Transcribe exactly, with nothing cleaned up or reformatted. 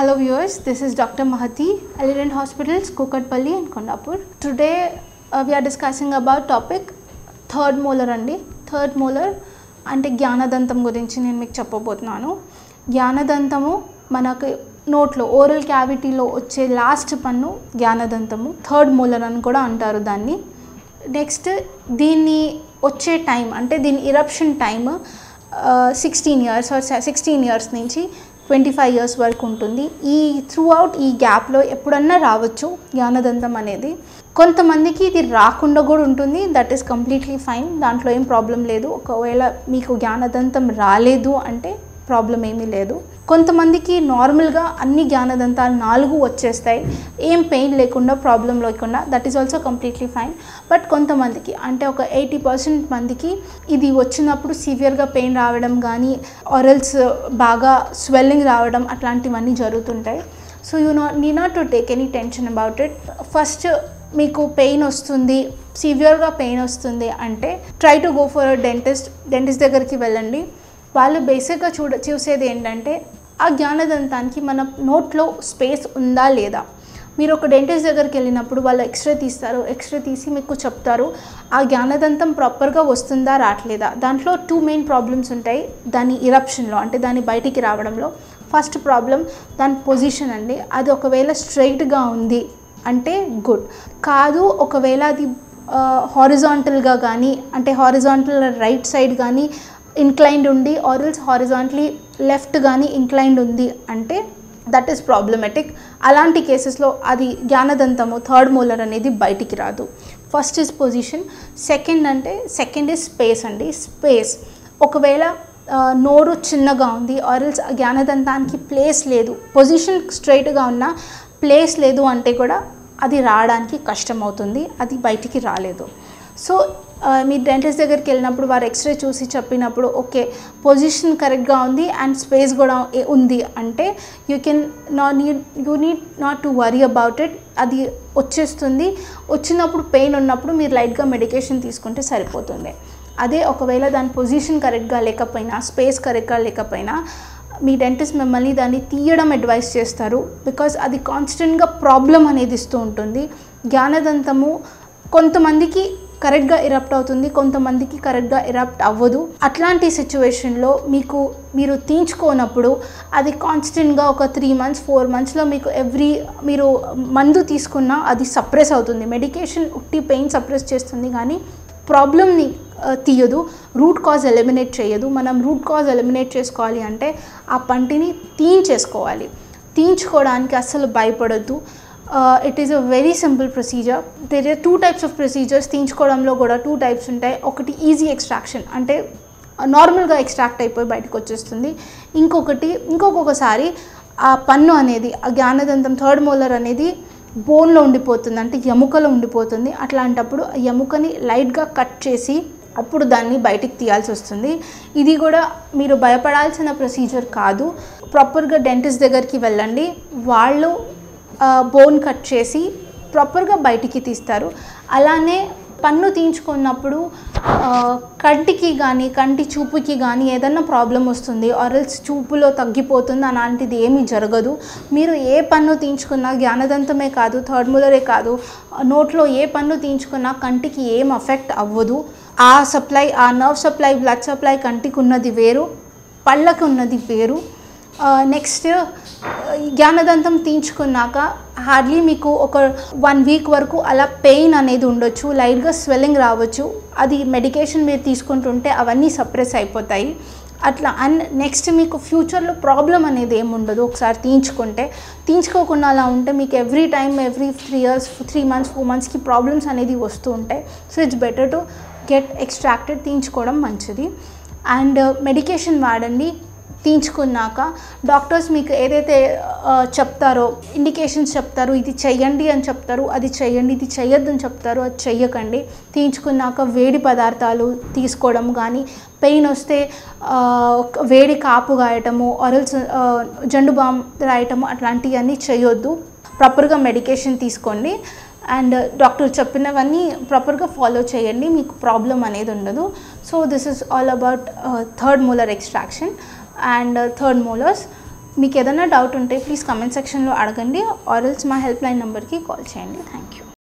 Hello viewers, this is Doctor Mahti, Aledent Hospitals, Kokatpalli and Kondapur. Today uh, we are discussing about topic third molar andi. Third molar ante జ్ఞానదంతం గురించి నేను మీకు చెప్పబోతున్నాను. జ్ఞానదంతము మనకు నోట్లో oral క్యావిటీలో వచ్చే last పన్ను జ్ఞానదంతము third Moller అని కూడా అంటారు దాన్ని. నెక్స్ట్ దీని వచ్చే టైం అంటే దీని eruption time sixteen years or sixteen years నుంచి ట్వంటీ ఫైవ్ ఇయర్స్ వరకు ఉంటుంది. ఈ త్రూ అవుట్ ఈ గ్యాప్లో ఎప్పుడన్నా రావచ్చు జ్ఞానదంతం అనేది. కొంతమందికి ఇది రాకుండా కూడా ఉంటుంది, దట్ ఈస్ కంప్లీట్లీ ఫైన్, దాంట్లో ఏం ప్రాబ్లం లేదు. ఒకవేళ మీకు జ్ఞానదంతం రాలేదు అంటే ప్రాబ్లం ఏమీ లేదు. కొంతమందికి నార్మల్గా అన్ని జ్ఞానదంతాలు నాలుగు వచ్చేస్తాయి ఏం పెయిన్ లేకుండా ప్రాబ్లం లేకుండా, that is also completely fine. But కొంతమందికి అంటే ఒక ఎయిటీ పర్సెంట్ మందికి ఇది వచ్చినప్పుడు సివియర్గా పెయిన్ రావడం కానీ ఆరల్స్ బాగా స్వెల్లింగ్ రావడం అట్లాంటివన్నీ జరుగుతుంటాయి. So you know need not to take any tension about it. First మీకు పెయిన్ వస్తుంది, సివియర్గా పెయిన్ వస్తుంది అంటే try to go for dentist dentist దగ్గరికి వెళ్ళండి. వాళ్ళు బేసిక్గా చూడ చూసేది ఏంటంటే ఆ జ్ఞానదంతానికి మన నోట్లో స్పేస్ ఉందా లేదా. మీరు ఒక డెంటిస్ట్ దగ్గరికి వెళ్ళినప్పుడు వాళ్ళు ఎక్స్రే తీస్తారు, ఎక్స్రే తీసి మీకు చెప్తారు ఆ జ్ఞానదంతం ప్రాపర్గా వస్తుందా రావట్లేదా. దాంట్లో టూ మెయిన్ ప్రాబ్లమ్స్ ఉంటాయి దాని ఇరప్షన్లో అంటే దాని బయటికి రావడంలో. ఫస్ట్ ప్రాబ్లం దాని పొజిషన్ అండి. అది ఒకవేళ స్ట్రైట్గా ఉంది అంటే గుడ్, కాదు ఒకవేళ అది హారిజాంటల్గా కానీ అంటే హారిజాంటల్ రైట్ సైడ్ కానీ ఇన్క్లైన్డ్ ఉంది ఆర్ఎల్స్ హారిజాంట్లీ లెఫ్ట్ కానీ ఇంక్లైన్డ్ ఉంది అంటే దట్ ఈస్ ప్రాబ్లమెటిక్. అలాంటి కేసెస్లో అది జ్ఞానదంతము థర్డ్ మోలర్ అనేది బయటికి రాదు. First is position. సెకండ్ అంటే సెకండ్ ఈజ్ స్పేస్ అండి. స్పేస్ ఒకవేళ నోరు చిన్నగా ఉంది ఆర్ఎల్స్ జ్ఞానదంతానికి ప్లేస్ లేదు, పొజిషన్ స్ట్రైట్గా ఉన్న ప్లేస్ లేదు అంటే కూడా అది రావడానికి కష్టమవుతుంది, అది బయటికి రాలేదు. సో మీ డెంటిస్ట్ దగ్గరికి వెళ్ళినప్పుడు వారు ఎక్స్రే చూసి చెప్పినప్పుడు ఓకే పొజిషన్ కరెక్ట్గా ఉంది అండ్ స్పేస్ కూడా ఉంది అంటే you can not need you need not to worry about it. అది వచ్చేస్తుంది. వచ్చినప్పుడు పెయిన్ ఉన్నప్పుడు మీరు లైట్గా మెడికేషన్ తీసుకుంటే సరిపోతుంది. అదే ఒకవేళ దాని పొజిషన్ కరెక్ట్గా లేకపోయినా స్పేస్ కరెక్ట్గా లేకపోయినా మీ డెంటిస్ట్ మిమ్మల్ని దాన్ని తీయడం అడ్వైస్ చేస్తారు. బికాజ్ అది కాన్స్టెంట్గా ప్రాబ్లం అనేది ఇస్తూ ఉంటుంది. జ్ఞానదంతము కొంతమందికి కరెక్ట్గా ఎరప్ట్ అవుతుంది, కొంతమందికి కరెక్ట్గా ఎరప్ట్ అవ్వదు. అట్లాంటి సిచ్యువేషన్లో మీకు మీరు తీయించుకోనప్పుడు అది కాన్స్టెంట్గా ఒక త్రీ మంత్స్ ఫోర్ మంత్స్లో మీకు ఎవ్రీ మీరు మందు తీసుకున్నా అది సప్రెస్ అవుతుంది. మెడికేషన్ ఉట్టి పెయిన్ సప్రెస్ చేస్తుంది కానీ ప్రాబ్లమ్ని తీయదు, రూట్ కాజ్ ఎలిమినేట్ చేయదు. మనం రూట్ కాజ్ ఎలిమినేట్ చేసుకోవాలి అంటే ఆ పంటిని తీయించేసుకోవాలి. తీయించుకోవడానికి అస్సలు భయపడొద్దు. It is a very simple procedure. There are two types of procedures. తీయించుకోవడంలో కూడా టూ టైప్స్ ఉంటాయి. ఒకటి ఈజీ ఎక్స్ట్రాక్షన్ అంటే నార్మల్గా ఎక్స్ట్రాక్ట్ అయిపోయి బయటకు వచ్చేస్తుంది. ఇంకొకటి ఇంకొకొకసారి ఆ పన్ను అనేది ఆ జ్ఞానదంతం థర్డ్ మోలర్ అనేది బోన్లో ఉండిపోతుంది అంటే ఎముకలో ఉండిపోతుంది. అట్లాంటప్పుడు ఎముకని లైట్గా కట్ చేసి అప్పుడు దాన్ని బయటికి తీయాల్సి వస్తుంది. ఇది కూడా మీరు భయపడాల్సిన ప్రొసీజర్ కాదు. ప్రాపర్గా డెంటిస్ట్ దగ్గరికి వెళ్ళండి, వాళ్ళు బోన్ కట్ చేసి ప్రాపర్గా బయటికి తీస్తారు. అలానే పన్ను తీయించుకున్నప్పుడు కంటికి కానీ కంటి చూపుకి కానీ ఏదన్నా ప్రాబ్లం వస్తుంది ఆర్ఎల్స్ చూపులో తగ్గిపోతుంది అలాంటిది ఏమీ జరగదు. మీరు ఏ పన్ను తీయించుకున్నా జ్ఞానదంతమే కాదు థర్డ్ మోలరే కాదు నోట్లో ఏ పన్ను తీయించుకున్నా కంటికి ఏం అఫెక్ట్ అవ్వదు. ఆ సప్లై ఆ నర్వ్ సప్లై బ్లడ్ సప్లై కంటికి ఉన్నది వేరు, పళ్ళకి ఉన్నది వేరు. నెక్స్ట్ జ్ఞానదంతం తీయించుకున్నాక హార్డ్లీ మీకు ఒక వన్ వీక్ వరకు అలా పెయిన్ అనేది ఉండొచ్చు, లైట్గా స్వెల్లింగ్ రావచ్చు. అది మెడికేషన్ మీరు తీసుకుంటుంటే అవన్నీ సప్రెస్ అయిపోతాయి అట్లా. అండ్ నెక్స్ట్ మీకు ఫ్యూచర్లో ప్రాబ్లం అనేది ఏముండదు ఒకసారి తీయించుకుంటే. తీయించుకోకుండా అలా ఉంటే మీకు every time every three years three months four మంత్స్కి ప్రాబ్లమ్స్ అనేది వస్తూ ఉంటాయి. So it's better to get extracted తీయించుకోవడం మంచిది. అండ్ మెడికేషన్ వాడండి. తీయించుకున్నాక డాక్టర్స్ మీకు ఏదైతే చెప్తారో ఇండికేషన్స్ చెప్తారు, ఇది చెయ్యండి అని చెప్తారు, అది చెయ్యండి, ఇది చెయ్యొద్దని చెప్తారు, అది చెయ్యకండి. తీయించుకున్నాక వేడి పదార్థాలు తీసుకోవడం కానీ పెయిన్ వస్తే వేడి కాపు గాయటము ఆరల్స్ జండు బామ్ రాయటము అట్లాంటివన్నీ చేయొద్దు. ప్రాపర్గా మెడికేషన్ తీసుకోండి అండ్ డాక్టర్ చెప్పినవన్నీ ప్రాపర్గా ఫాలో చేయండి, మీకు ప్రాబ్లం అనేది ఉండదు. So this is all about third molar extraction and uh, third molars. मीक एदन्ना डाउट उंटे प्लीज़ कमेंट सेक्शन लो अडगंडी और एल्स मा हेल्पलाइन नंबर की कॉल चेयंडी। Thank you.